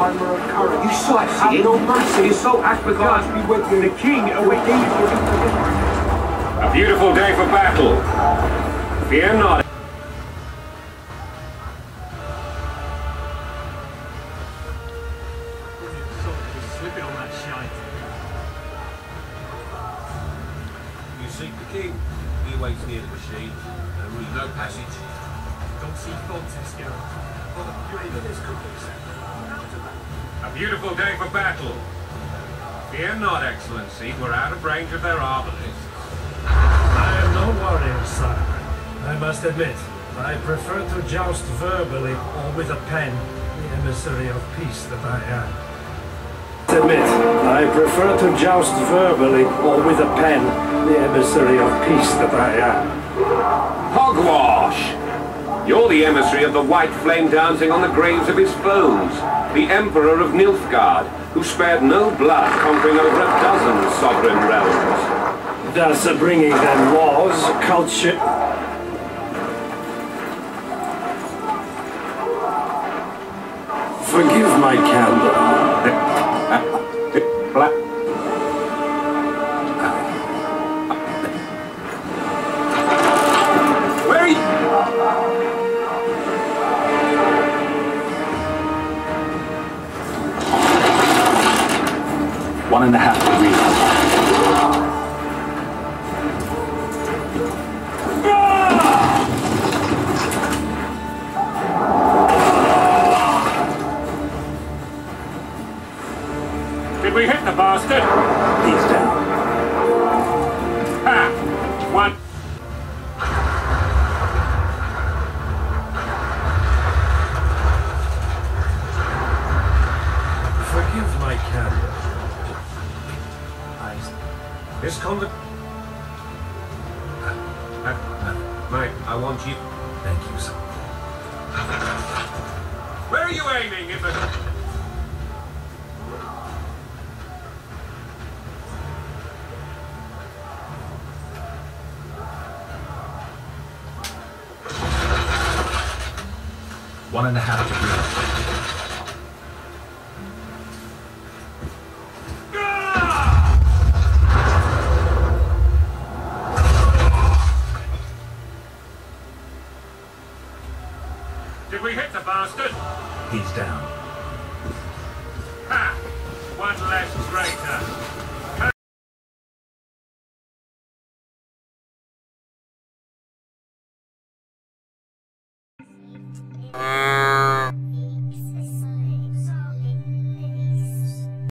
armor of courage. You saw it, see? No mercy. You saw Nilfgaard be with you. The king awaiting you. A beautiful day for battle. Fear not. You seek the king, he waits near the machine, there will be no passage. Don't seek faults in Scarab, for the fury that is complete. A beautiful day for battle. Fear not, Excellency, we're out of range of their arbalists. I am no warrior, sir. I must admit, I prefer to joust verbally or with a pen, the emissary of peace that I am. I prefer to joust verbally or with a pen, the emissary of peace that I am. Hogwash! You're the emissary of the white flame dancing on the graves of his foes, the Emperor of Nilfgaard, who spared no blood, conquering over a dozen sovereign realms. Thus bringing them laws, culture... Forgive my candor. One and a half degrees. Did we hit the bastard? He's down. Ha! One. Forgive my candor. This convent... Mate, I want you... Thank you, sir. Where are you aiming, if it... 1.5 degrees. Did we hit the bastard? He's down.